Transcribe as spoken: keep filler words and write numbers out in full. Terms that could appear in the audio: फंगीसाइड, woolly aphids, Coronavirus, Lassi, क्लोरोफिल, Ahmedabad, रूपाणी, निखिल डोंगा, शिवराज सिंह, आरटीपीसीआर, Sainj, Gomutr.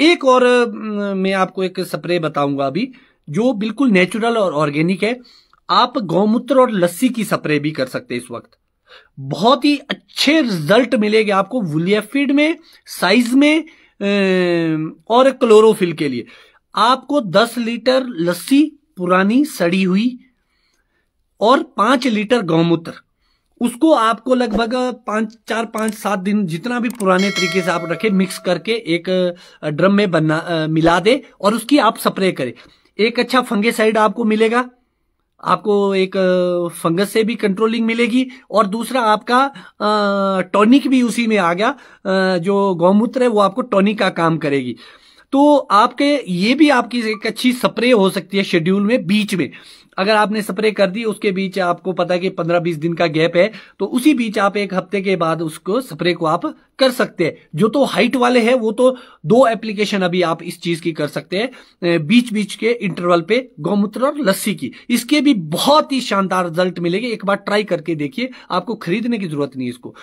एक और मैं आपको एक स्प्रे बताऊंगा अभी जो बिल्कुल नेचुरल और ऑर्गेनिक है। आप गौमूत्र और लस्सी की स्प्रे भी कर सकते हैं। इस वक्त बहुत ही अच्छे रिजल्ट मिलेंगे आपको वुलियाफिड में, साइज में और क्लोरोफिल के लिए। आपको दस लीटर लस्सी पुरानी सड़ी हुई और पांच लीटर गौमूत्र, उसको आपको लगभग पांच चार पांच सात दिन जितना भी पुराने तरीके से आप रखें मिक्स करके एक ड्रम में बना मिला दे और उसकी आप स्प्रे करें। एक अच्छा फंगीसाइड आपको मिलेगा, आपको एक फंगस से भी कंट्रोलिंग मिलेगी और दूसरा आपका टॉनिक भी उसी में आ गया। जो गौमूत्र है वो आपको टॉनिक का काम करेगी। तो आपके ये भी आपकी एक अच्छी स्प्रे हो सकती है शेड्यूल में। बीच में अगर आपने स्प्रे कर दी, उसके बीच आपको पता है कि पंद्रह बीस दिन का गैप है, तो उसी बीच आप एक हफ्ते के बाद उसको स्प्रे को आप कर सकते हैं। जो तो हाइट वाले हैं वो तो दो एप्लीकेशन अभी आप इस चीज की कर सकते हैं बीच बीच के इंटरवल पे, गौमूत्र और लस्सी की। इसके भी बहुत ही शानदार रिजल्ट मिलेंगे। एक बार ट्राई करके देखिए, आपको खरीदने की जरूरत नहीं है इसको।